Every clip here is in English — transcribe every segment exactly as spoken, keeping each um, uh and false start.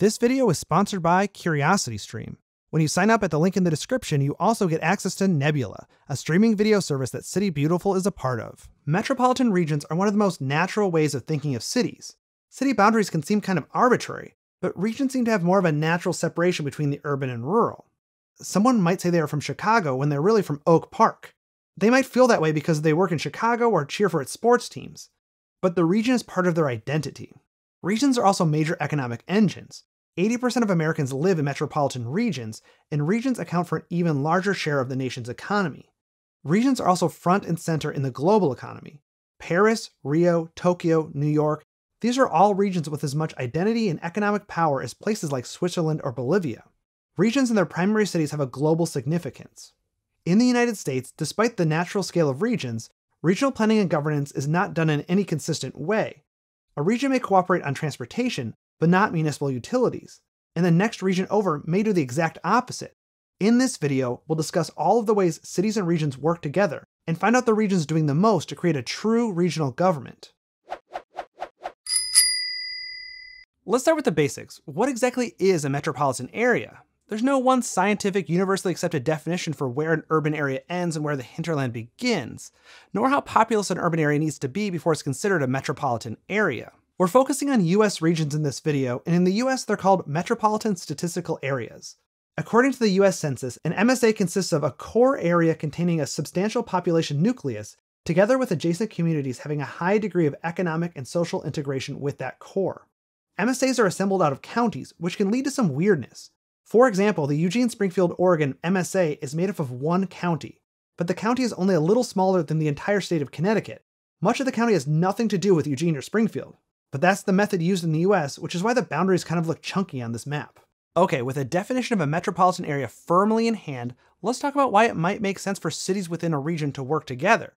This video is sponsored by CuriosityStream. When you sign up at the link in the description, you also get access to Nebula, a streaming video service that City Beautiful is a part of. Metropolitan regions are one of the most natural ways of thinking of cities. City boundaries can seem kind of arbitrary, but regions seem to have more of a natural separation between the urban and rural. Someone might say they are from Chicago when they're really from Oak Park. They might feel that way because they work in Chicago or cheer for its sports teams. But the region is part of their identity. Regions are also major economic engines. eighty percent of Americans live in metropolitan regions, and regions account for an even larger share of the nation's economy. Regions are also front and center in the global economy. Paris, Rio, Tokyo, New York, these are all regions with as much identity and economic power as places like Switzerland or Bolivia. Regions and their primary cities have a global significance. In the United States, despite the natural scale of regions, regional planning and governance is not done in any consistent way. A region may cooperate on transportation, but not municipal utilities, and the next region over may do the exact opposite. In this video, we'll discuss all of the ways cities and regions work together, and find out the regions doing the most to create a true regional government. Let's start with the basics. What exactly is a metropolitan area? There's no one scientific, universally accepted definition for where an urban area ends and where the hinterland begins, nor how populous an urban area needs to be before it's considered a metropolitan area. We're focusing on U S regions in this video, and in the U S they're called Metropolitan Statistical Areas. According to the U S Census, an M S A consists of a core area containing a substantial population nucleus, together with adjacent communities having a high degree of economic and social integration with that core. M S As are assembled out of counties, which can lead to some weirdness. For example, the Eugene-Springfield, Oregon M S A is made up of one county, but the county is only a little smaller than the entire state of Connecticut. Much of the county has nothing to do with Eugene or Springfield. But that's the method used in the U S, which is why the boundaries kind of look chunky on this map. Okay, with a definition of a metropolitan area firmly in hand, let's talk about why it might make sense for cities within a region to work together.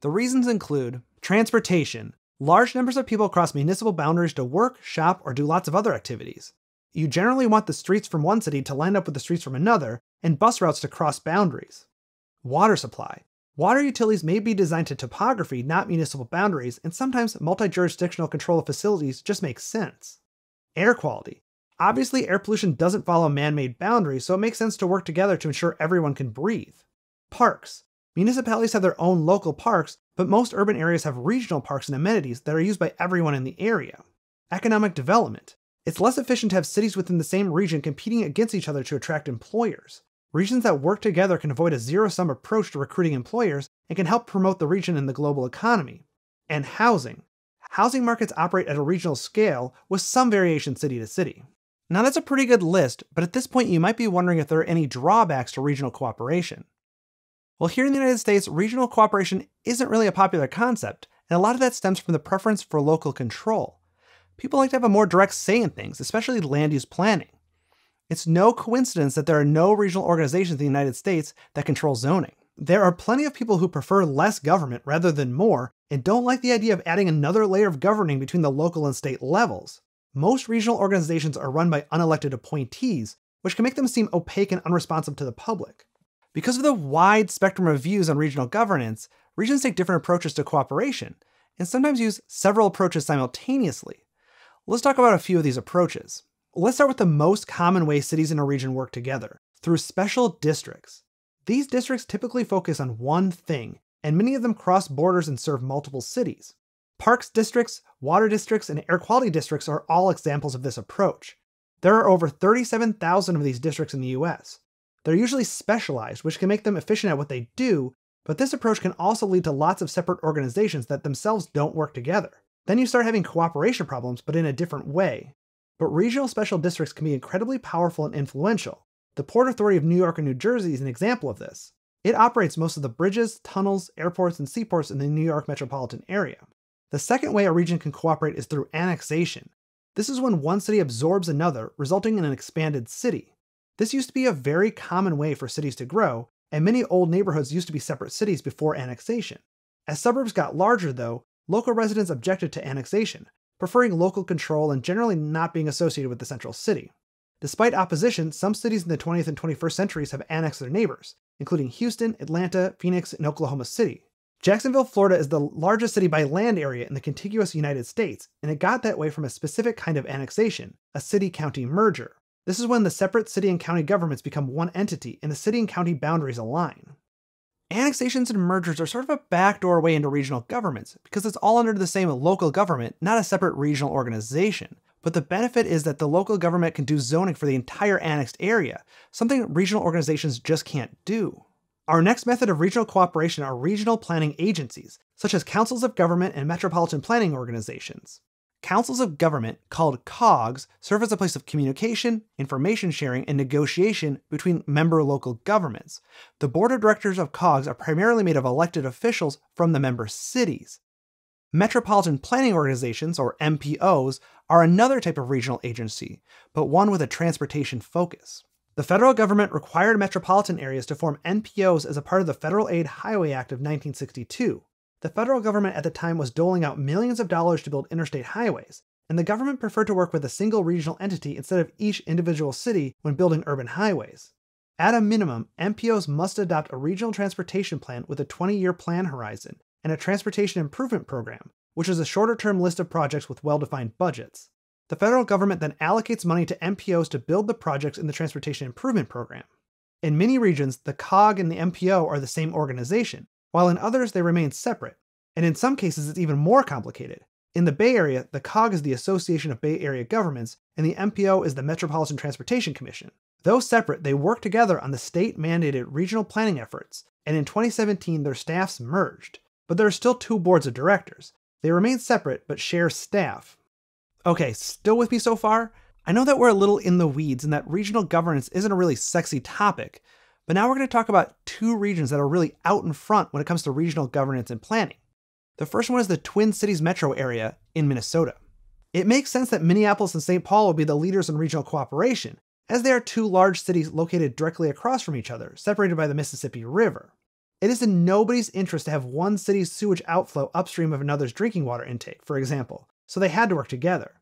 The reasons include transportation. Large numbers of people cross municipal boundaries to work, shop, or do lots of other activities. You generally want the streets from one city to line up with the streets from another, and bus routes to cross boundaries. Water supply. Water utilities may be designed to topography, not municipal boundaries, and sometimes multi-jurisdictional control of facilities just makes sense. Air quality. Obviously, air pollution doesn't follow man-made boundaries, so it makes sense to work together to ensure everyone can breathe. Parks. Municipalities have their own local parks, but most urban areas have regional parks and amenities that are used by everyone in the area. Economic development. It's less efficient to have cities within the same region competing against each other to attract employers. Regions that work together can avoid a zero-sum approach to recruiting employers and can help promote the region in the global economy. And housing. Housing markets operate at a regional scale with some variation city to city. Now that's a pretty good list, but at this point you might be wondering if there are any drawbacks to regional cooperation. Well, here in the United States, regional cooperation isn't really a popular concept, and a lot of that stems from the preference for local control. People like to have a more direct say in things, especially land use planning. It's no coincidence that there are no regional organizations in the United States that control zoning. There are plenty of people who prefer less government rather than more, and don't like the idea of adding another layer of governing between the local and state levels. Most regional organizations are run by unelected appointees, which can make them seem opaque and unresponsive to the public. Because of the wide spectrum of views on regional governance, regions take different approaches to cooperation, and sometimes use several approaches simultaneously. Let's talk about a few of these approaches. Let's start with the most common way cities in a region work together, through special districts. These districts typically focus on one thing, and many of them cross borders and serve multiple cities. Parks districts, water districts, and air quality districts are all examples of this approach. There are over thirty-seven thousand of these districts in the U S. They're usually specialized, which can make them efficient at what they do, but this approach can also lead to lots of separate organizations that themselves don't work together. Then you start having cooperation problems, but in a different way. But regional special districts can be incredibly powerful and influential. The Port Authority of New York and New Jersey is an example of this. It operates most of the bridges, tunnels, airports, and seaports in the New York metropolitan area. The second way a region can cooperate is through annexation. This is when one city absorbs another, resulting in an expanded city. This used to be a very common way for cities to grow, and many old neighborhoods used to be separate cities before annexation. As suburbs got larger, though, local residents objected to annexation, preferring local control and generally not being associated with the central city. Despite opposition, some cities in the twentieth and twenty-first centuries have annexed their neighbors, including Houston, Atlanta, Phoenix, and Oklahoma City. Jacksonville, Florida is the largest city by land area in the contiguous United States, and it got that way from a specific kind of annexation, a city-county merger. This is when the separate city and county governments become one entity and the city and county boundaries align. Annexations and mergers are sort of a backdoor way into regional governments because it's all under the same local government, not a separate regional organization. But the benefit is that the local government can do zoning for the entire annexed area, something regional organizations just can't do. Our next method of regional cooperation are regional planning agencies, such as Councils of Government and Metropolitan Planning Organizations. Councils of Government, called COGs, serve as a place of communication, information sharing, and negotiation between member local governments. The board of directors of COGs are primarily made of elected officials from the member cities. Metropolitan Planning Organizations, or M P Os, are another type of regional agency, but one with a transportation focus. The federal government required metropolitan areas to form N P Os as a part of the Federal Aid Highway Act of nineteen sixty-two. The federal government at the time was doling out millions of dollars to build interstate highways, and the government preferred to work with a single regional entity instead of each individual city when building urban highways. At a minimum, M P Os must adopt a regional transportation plan with a twenty-year plan horizon, and a transportation improvement program, which is a shorter-term list of projects with well-defined budgets. The federal government then allocates money to M P Os to build the projects in the transportation improvement program. In many regions, the COG and the M P O are the same organization, while in others they remain separate. And in some cases it's even more complicated. In the Bay Area, the COG is the Association of Bay Area Governments, and the M P O is the Metropolitan Transportation Commission. Though separate, they work together on the state-mandated regional planning efforts, and in twenty seventeen their staffs merged. But there are still two boards of directors. They remain separate, but share staff. Okay, still with me so far? I know that we're a little in the weeds and that regional governance isn't a really sexy topic, but now we're going to talk about two regions that are really out in front when it comes to regional governance and planning. The first one is the Twin Cities Metro area in Minnesota. It makes sense that Minneapolis and Saint Paul will be the leaders in regional cooperation, as they are two large cities located directly across from each other, separated by the Mississippi River. It is in nobody's interest to have one city's sewage outflow upstream of another's drinking water intake, for example, so they had to work together.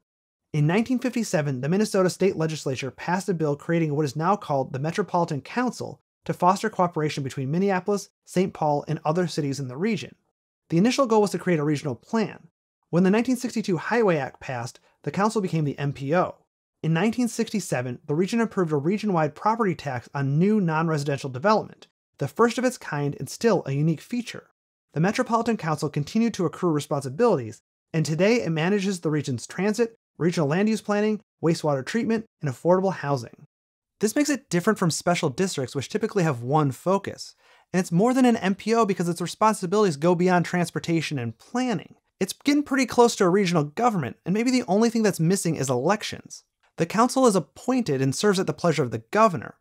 In nineteen fifty-seven, the Minnesota State Legislature passed a bill creating what is now called the Metropolitan Council to foster cooperation between Minneapolis, Saint Paul, and other cities in the region. The initial goal was to create a regional plan. When the nineteen sixty-two Highway Act passed, the council became the M P O. In nineteen sixty-seven, the region approved a region-wide property tax on new non-residential development, the first of its kind and still a unique feature. The Metropolitan Council continued to accrue responsibilities, and today it manages the region's transit, regional land use planning, wastewater treatment, and affordable housing. This makes it different from special districts, which typically have one focus. And it's more than an M P O because its responsibilities go beyond transportation and planning. It's getting pretty close to a regional government, and maybe the only thing that's missing is elections. The council is appointed and serves at the pleasure of the governor.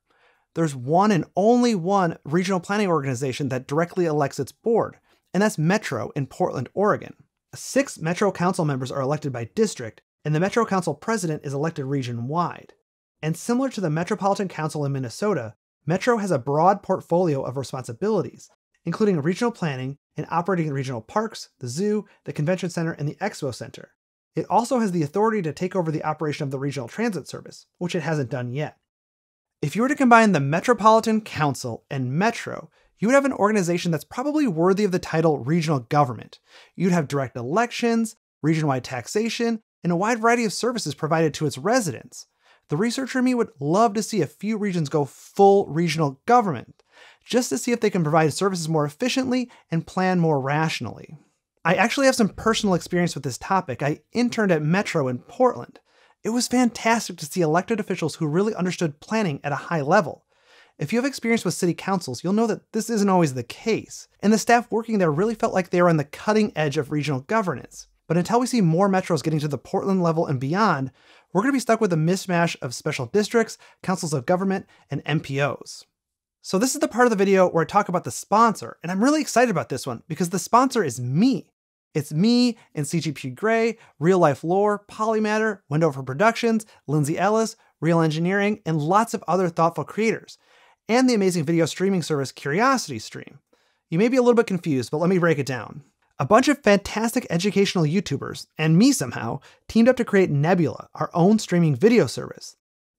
There's one and only one regional planning organization that directly elects its board, and that's Metro in Portland, Oregon. Six Metro Council members are elected by district, and the Metro Council president is elected region-wide. And similar to the Metropolitan Council in Minnesota, Metro has a broad portfolio of responsibilities, including regional planning and operating regional parks, the zoo, the convention center, and the expo center. It also has the authority to take over the operation of the regional transit service, which it hasn't done yet. If you were to combine the Metropolitan Council and Metro, you would have an organization that's probably worthy of the title regional government. You'd have direct elections, region-wide taxation, and a wide variety of services provided to its residents. The researcher in me would love to see a few regions go full regional government, just to see if they can provide services more efficiently and plan more rationally. I actually have some personal experience with this topic. I interned at Metro in Portland. It was fantastic to see elected officials who really understood planning at a high level. If you have experience with city councils, you'll know that this isn't always the case, and the staff working there really felt like they were on the cutting edge of regional governance. But until we see more metros getting to the Portland level and beyond, we're going to be stuck with a mishmash of special districts, councils of government, and M P Os. So this is the part of the video where I talk about the sponsor, and I'm really excited about this one because the sponsor is me. It's me and C G P Grey, Real Life Lore, Polymatter, Wendover Productions, Lindsay Ellis, Real Engineering, and lots of other thoughtful creators, and the amazing video streaming service CuriosityStream. You may be a little bit confused, but let me break it down. A bunch of fantastic educational YouTubers, and me somehow, teamed up to create Nebula, our own streaming video service.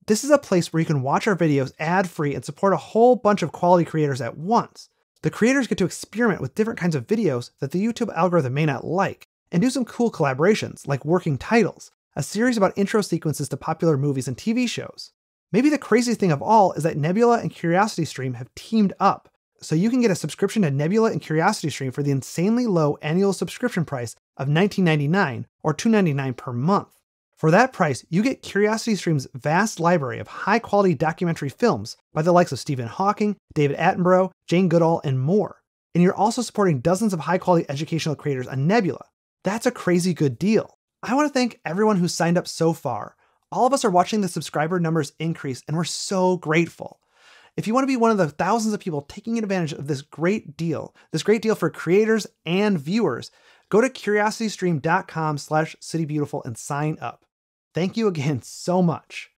This is a place where you can watch our videos ad-free and support a whole bunch of quality creators at once. The creators get to experiment with different kinds of videos that the YouTube algorithm may not like, and do some cool collaborations like Working Titles, a series about intro sequences to popular movies and T V shows. Maybe the craziest thing of all is that Nebula and CuriosityStream have teamed up, so you can get a subscription to Nebula and CuriosityStream for the insanely low annual subscription price of nineteen ninety-nine dollars or two ninety-nine per month. For that price, you get CuriosityStream's vast library of high-quality documentary films by the likes of Stephen Hawking, David Attenborough, Jane Goodall, and more. And you're also supporting dozens of high-quality educational creators on Nebula. That's a crazy good deal. I want to thank everyone who signed up so far. All of us are watching the subscriber numbers increase, and we're so grateful. If you want to be one of the thousands of people taking advantage of this great deal, this great deal for creators and viewers, go to curiositystream dot com slash citybeautiful and sign up. Thank you again so much.